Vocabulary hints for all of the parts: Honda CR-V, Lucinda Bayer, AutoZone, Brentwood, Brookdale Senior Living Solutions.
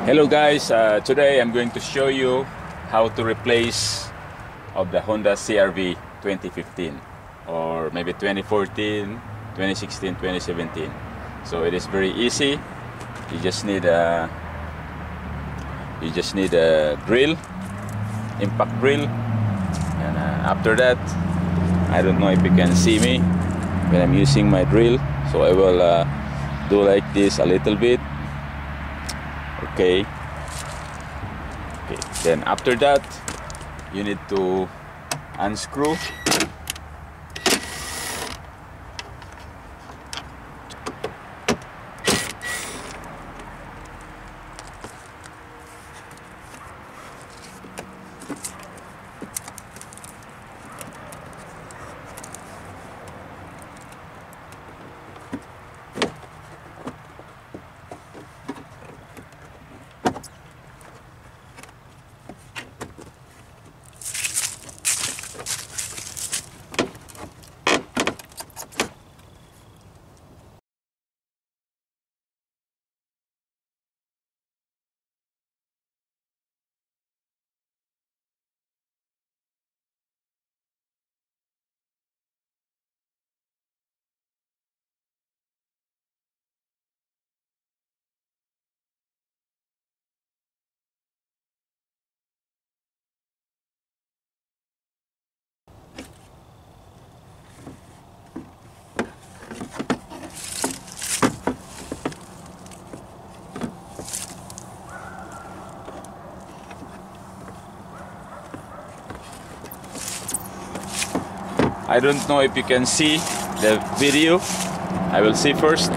Hello guys, today I'm going to show you how to replace of the Honda CR-V 2015 or maybe 2014, 2016, 2017. So it is very easy. You just need a drill, impact drill, and after that, I don't know if you can see me when I'm using my drill, so I will do like this a little bit. Okay, then after that you need to unscrew. I don't know if you can see the video. I will see first.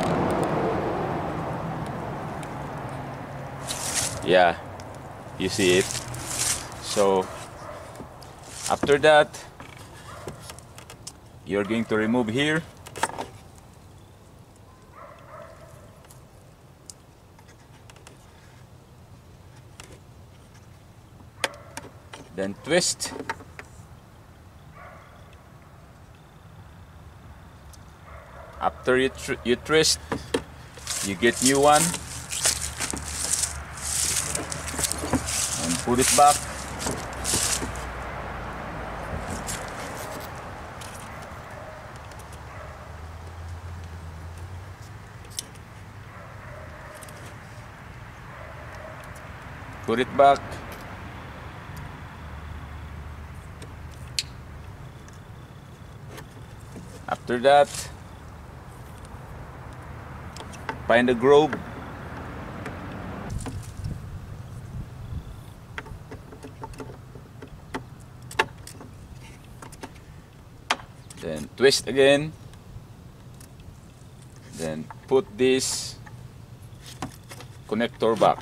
Yeah, you see it. So after that, you're going to remove here. Then twist. After you twist, you get new one and put it back. Put it back. After that, find a groove. Then twist again. Then put this connector back.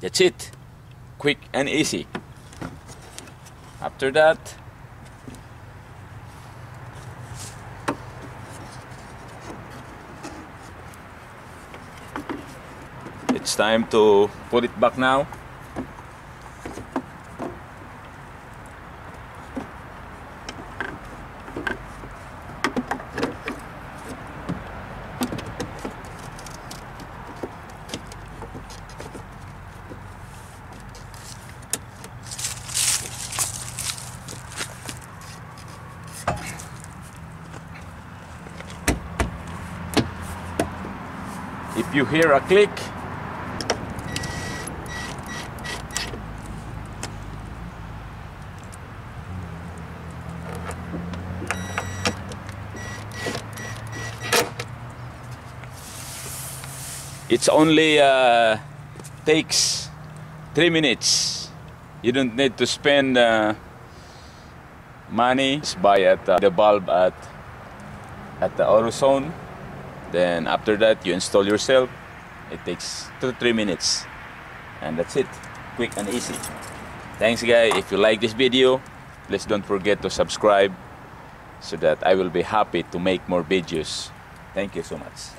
That's it. Quick and easy. After that, it's time to put it back now. If you hear a click, it's only takes 3 minutes. You don't need to spend money. Buy at the bulb at the AutoZone. Then after that, you install yourself. It takes 2 to 3 minutes, and that's it. Quick and easy. Thanks guys. If you like this video, please don't forget to subscribe so that I will be happy to make more videos. Thank you so much.